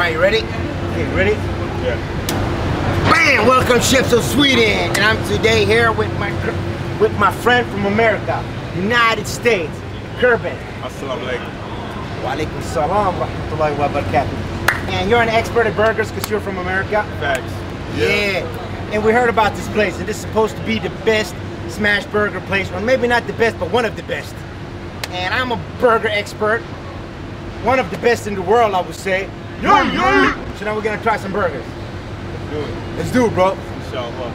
Alright, you ready? Okay, ready? Yeah. Bam! Welcome, Chefs of Sweden! And I'm today here with my friend from America, United States, Kirby. Assalamu alaikum. Wa alaikum salam wa rahmatullahi wa barakatuh. And you're an expert at burgers because you're from America? Facts. Yeah. And we heard about this place, and this is supposed to be the best smash burger place, or maybe not the best, but one of the best. And I'm a burger expert. One of the best in the world, I would say. Yeah, yeah. So now we're gonna try some burgers. Let's do it. Let's do it, bro. Inshallah.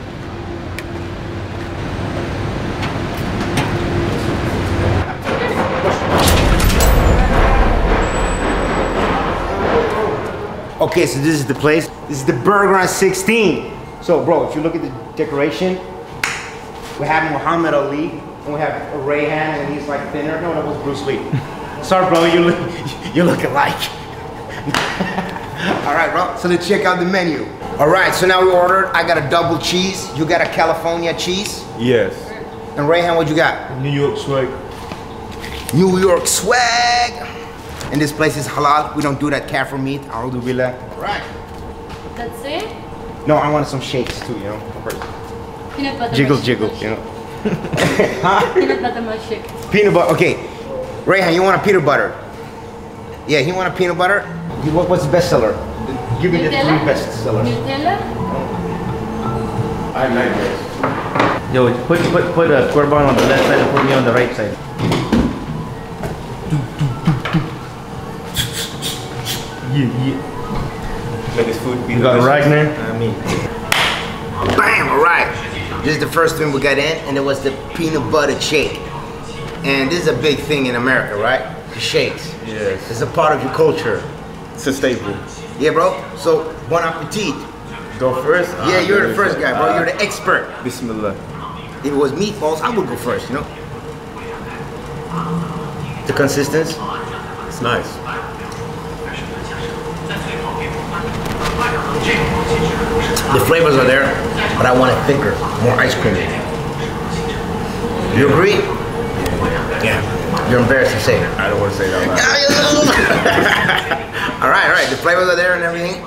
Okay, so this is the place. This is the Burger on 16. So, bro, if you look at the decoration, we have Muhammad Ali, and we have Rayhan, and he's like thinner. No, that was Bruce Lee. Sorry, bro, you look alike. All right, bro, so let's check out the menu. All right, so now we ordered. I got a double cheese. You got a California cheese? Yes. And Rayhan, what you got? New York swag. New York swag. And this place is halal. We don't do that kaffir meat. Alhamdulillah. All right. That's it? No, I wanted some shakes too, you know. Peanut butter. Jiggle, jiggle, you know. Huh? Peanut butter milkshake. Peanut butter, okay. Rayhan, you want a peanut butter? Yeah, he want a peanut butter? What's the best seller? Give me Nutella? The three best sellers. Nutella? I like this. Yo, put a square bun on the left side and put me on the right side. Yeah, yeah. Like this food. You got Ragnar? I mean. Bam, all right. This is the first thing we got in, and it was the peanut butter shake. And this is a big thing in America, right? The shakes. Yes. It's a part of your culture. It's a staple. Yeah, bro. So, bon appetit. Go first? Yeah, you're the first guy, bro. You're the expert. Bismillah. If it was meatballs, I would go first, you know? The consistency? It's nice. The flavors are there, but I want it thicker. More ice cream. You agree? Yeah. You're embarrassed to say it. I don't want to say that. All right, the flavors are there and everything.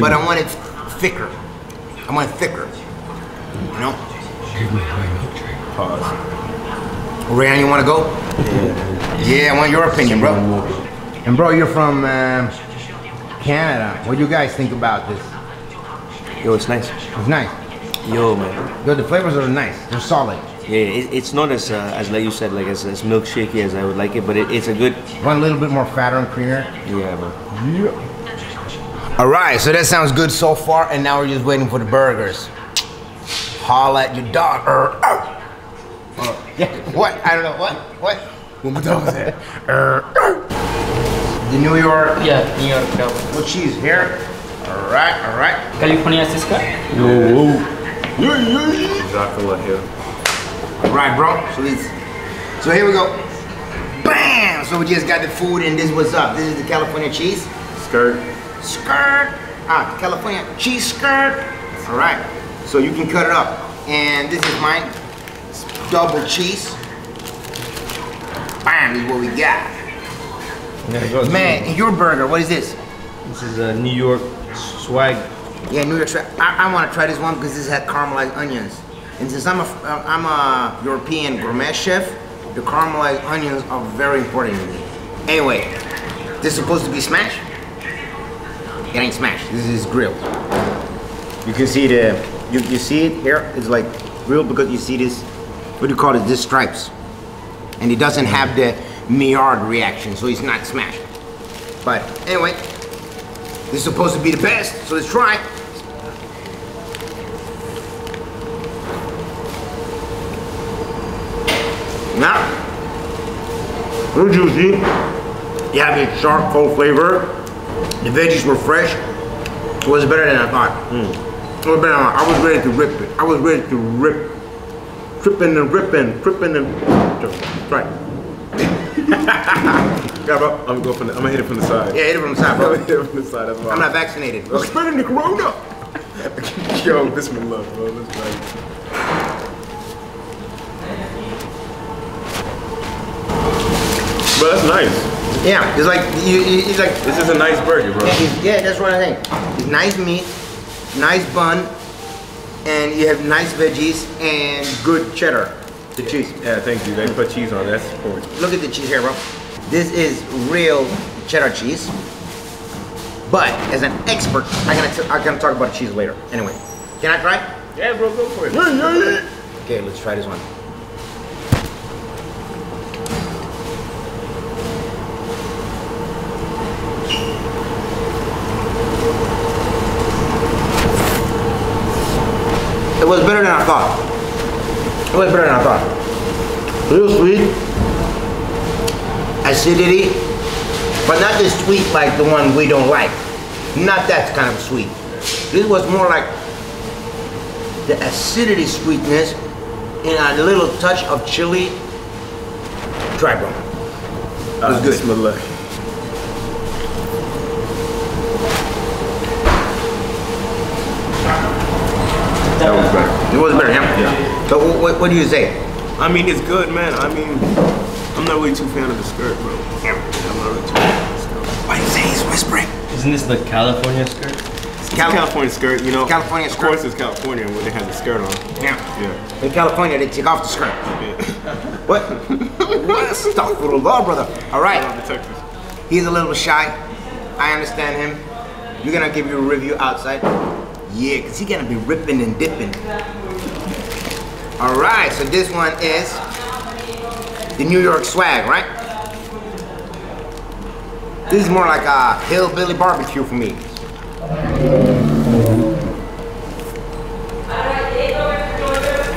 But I want it thicker. I want it thicker. You know? Pause. Rayhan, you want to go? Yeah, I want your opinion, bro. And bro, you're from Canada. What do you guys think about this? Yo, it's nice. It's nice. Yo, man. Yo, the flavors are nice. They're solid. Yeah, it's not as like you said, like as milkshakey as I would like it, but it's a good one, a little bit more fatter and creamier. Yeah, bro. Yeah. All right, so that sounds good so far, and now we're just waiting for the burgers. Holla at your dog. Yeah. What? I don't know. What? What my dog said. The New York. Yeah, New York dog. What cheese here? All right, all right. California Siska. Yo. Exactly here. All right, bro, so here we go. Bam! So we just got the food, and this what's up. This is the California cheese. Skirt. Ah, the California cheese skirt. All right, so you can cut it up. And this is mine, it's double cheese. Bam, this is what we got. Man, and your burger, what is this? This is a New York swag. Yeah, New York swag. I want to try this one because this had caramelized onions. And since I'm a European gourmet chef, the caramelized onions are very important to me. Anyway, this is supposed to be smashed. It ain't smashed. This is grilled. You can see you see it here. It's like grilled because you see this. What do you call it? These stripes. And it doesn't have the Maillard reaction, so it's not smashed. But anyway, this is supposed to be the best. So let's try. Now, real juicy. You have a sharp, full flavor. The veggies were fresh. It was better than I thought. It was better than I thought. I was ready to rip it. I was ready to rip. Tripping and right. Yeah, bro. I'm gonna hit it from the side. Yeah, hit it from the side, bro. I'm hit it from the side. That's why. I'm not vaccinated. I'm spreading the corona. Yo, this one love, bro. This one. Bro, that's nice. Yeah, it's like it's like. This is a nice burger, bro. Yeah, that's what I think. It's nice meat, nice bun, and you have nice veggies and good cheddar. The cheese. Yeah, thank you. They put cheese on that. Look at the cheese here, bro. This is real cheddar cheese. But as an expert, I can talk about cheese later. Anyway, can I try? Yeah, bro, go for it. Okay, let's try this one. It was better than I thought. It was better than I thought. Real sweet, acidity, but not this sweet like the one we don't like. Not that kind of sweet. This was more like the acidity sweetness and a little touch of chili. Try, bro. It was good. Bismillah. That was better. It was better, yeah? Yeah. So what do you say? I mean, it's good, man. I mean, I'm not really too fan of the skirt, bro. Yeah. I'm not really too fan of the skirt. Why do you say he's whispering? Isn't this the California skirt? It's California skirt, you know. California skirt. Of course it's California when they have the skirt on. Yeah. Yeah. In California, they take off the skirt. Yeah. What? What a stuff with a law, brother. All right. He's a little shy. I understand him. You're going to give you a review outside. Yeah, because he's going to be ripping and dipping. All right, so this one is the New York swag, right? This is more like a hillbilly barbecue for me. Is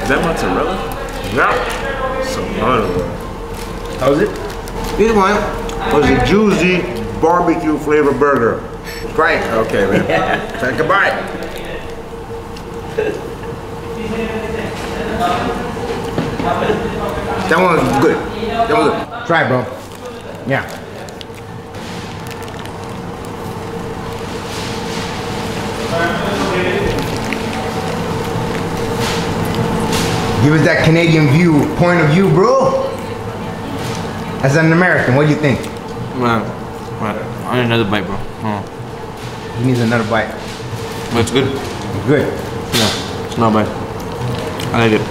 that mozzarella? Yeah. Some. How's it? This one was a juicy barbecue flavor burger. Try it. Okay, man. Yeah. Take a bite. That one was good. That was good. Try, bro. Yeah. Give us that Canadian view, point of view, bro. As an American, what do you think? Wow. I need another bite, bro. Oh. He needs another bite. But it's good. Good. Yeah, it's not bad. I like it.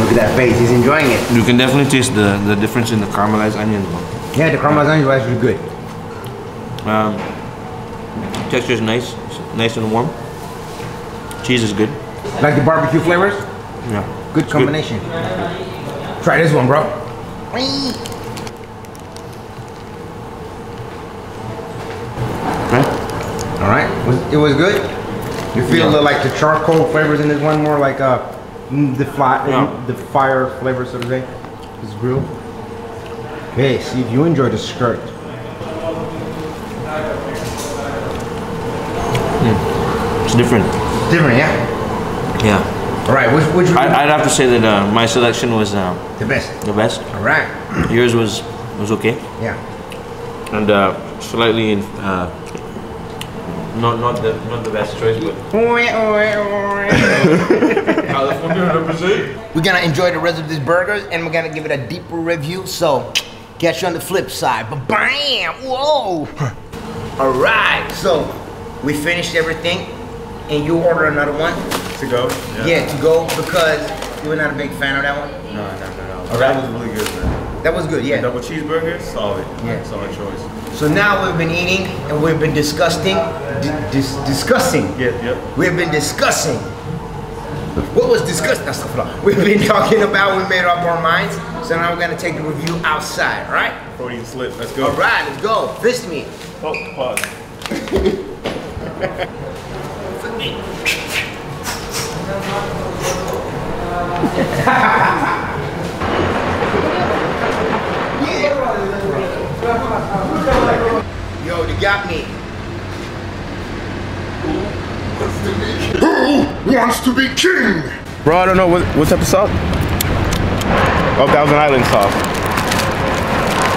Look at that face, he's enjoying it. You can definitely taste the difference in the caramelized onions. Yeah, the caramelized onions are actually good. Texture is nice, it's nice and warm. Cheese is good. Like the barbecue flavors? Yeah. Good combination. Good. Try this one, bro. All right, it was good? You feel like the charcoal flavors in this one, more like the fire flavor, so to say. This grill. Okay, see if you enjoy the skirt. It's different. Different, yeah. Yeah. All right, which I'd have to say that my selection was the best. The best. All right. Yours was okay. Yeah. And slightly not the best choice, but we're gonna enjoy the rest of these burgers and we're gonna give it a deeper review, so catch you on the flip side. But bam! Whoa! Alright, so we finished everything and you order another one. To go? Yeah, yeah, to go, because you were not a big fan of that one? No, no. Right. That was really good, man. That was good, yeah. The double cheeseburger, solid. Yeah. Solid choice. So now we've been eating and we've been discussing. Yeah, yeah. We've been discussing. What was discussed? We've been talking about, we made up our minds. So now we're gonna take the review outside, right? Before you slip, let's go. All right, let's go. Fist me. Oh, pause. Fist me. Yo, they got me. Who wants to be king? Bro, I don't know what type of sauce. Oh, Thousand Island sauce.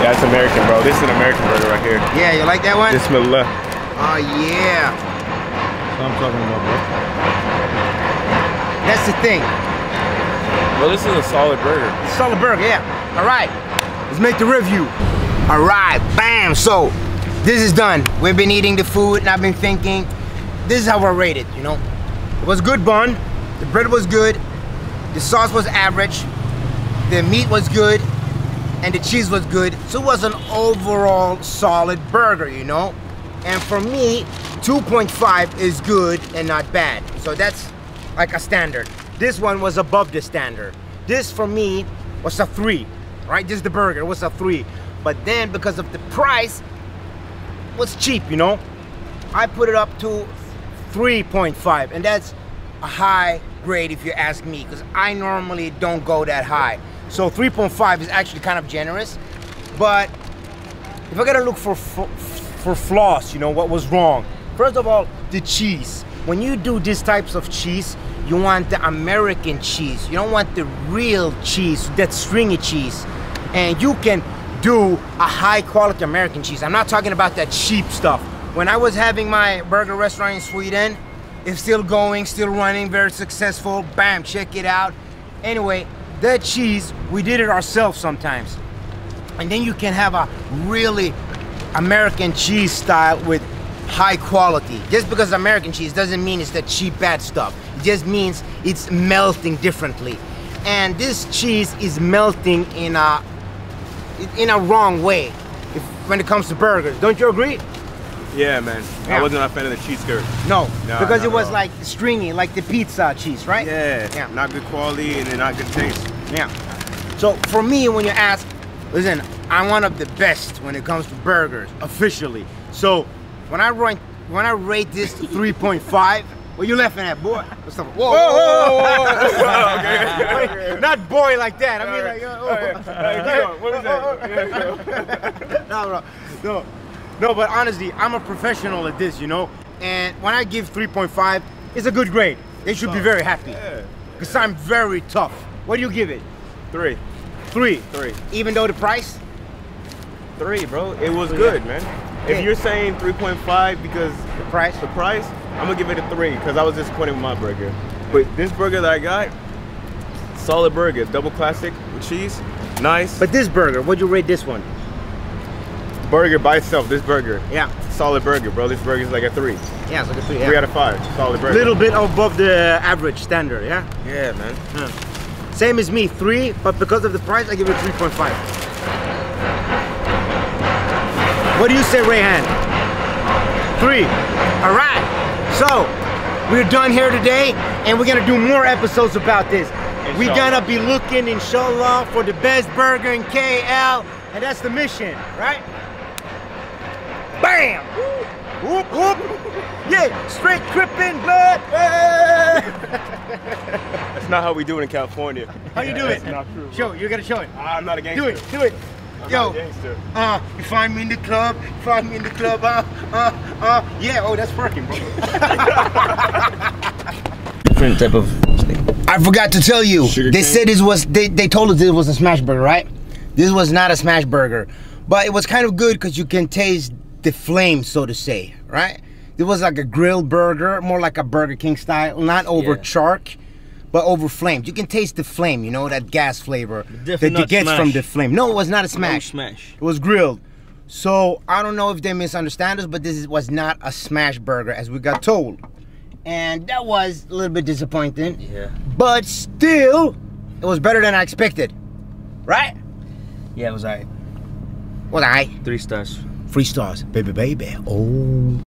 Yeah, it's American, bro. This is an American burger right here. Yeah, you like that one? Bismillah. Oh, yeah. That's what I'm talking about, bro. That's the thing. Well, this is a solid burger. It's a solid burger, yeah. All right. Let's make the review. All right, bam. So this is done. We've been eating the food and I've been thinking, this is how I rate it, you know. It was good bun, the bread was good, the sauce was average, the meat was good, and the cheese was good. So it was an overall solid burger, you know. And for me, 2.5 is good and not bad. So that's like a standard. This one was above the standard. This for me was a 3, right? This is the burger, it was a 3. But then because of the price, it was cheap, you know? I put it up to 3.5, and that's a high grade if you ask me, because I normally don't go that high. So 3.5 is actually kind of generous, but if I gotta look for flaws, you know, what was wrong. First of all, the cheese. When you do these types of cheese, you want the American cheese. You don't want the real cheese, that stringy cheese. And you can do a high quality American cheese. I'm not talking about that cheap stuff. When I was having my burger restaurant in Sweden, it's still going, still running, very successful. Bam, check it out. Anyway, that cheese, we did it ourselves sometimes. And then you can have a really American cheese style with high quality. Just because American cheese doesn't mean it's the cheap bad stuff. It just means it's melting differently. And this cheese is melting in a wrong way when it comes to burgers. Don't you agree? Yeah, man. Yeah. I wasn't a fan of the cheese curd. No, because it was like stringy, like the pizza cheese, right? Yeah, yeah. Not good quality and not good taste. Yeah. So for me, when you ask, listen, I'm one of the best when it comes to burgers, officially. So when I rate this 3.5, what you laughing at, boy? What's up? Whoa, whoa, whoa, whoa. Not boy like that. I mean, like, no, but honestly, I'm a professional at this, you know. And when I give 3.5, it's a good grade. They should be very happy, because I'm very tough. What do you give it? 3. Even though the price. 3, bro. It was good, man. If you're saying 3.5 because the price, I'm gonna give it a 3 because I was disappointed with my burger. But this burger that I got, solid burger, double classic with cheese, nice. But this burger, what'd you rate this one? Burger by itself, this burger. Yeah. Solid burger, bro. This burger's like a 3. Yeah, it's like a 3. Yeah. 3 out of 5, solid burger. A little bit above the average standard, yeah? Yeah, man. Huh. Same as me, 3, but because of the price, I give it 3.5. What do you say, Rayhan? 3. All right. So we're done here today, and we're gonna do more episodes about this. Inshallah. We're gonna be looking, inshallah, for the best burger in KL, and that's the mission, right? Bam! Whoop whoop! Yeah, straight crippin' blood. That's not how we do it in California. How you do it? That's not true. Show it. You gotta show it. I'm not a gangster. Do it. Do it. Yo, you find me in the club, yeah, oh, that's working, bro. Different type of thing. I forgot to tell you, said this was, they told us this was a smash burger, right? This was not a smash burger, but it was kind of good because you can taste the flame, so to say, right? It was like a grilled burger, more like a Burger King style, not over chark, but over flames. You can taste the flame, you know, that gas flavor that you get from the flame. No, it was not a smash. No smash. It was grilled. So I don't know if they misunderstand us, but this was not a smash burger as we got told. And that was a little bit disappointing. Yeah. But still, it was better than I expected. Right? Yeah, it was all right. 3 stars. 3 stars. Baby, baby. Oh.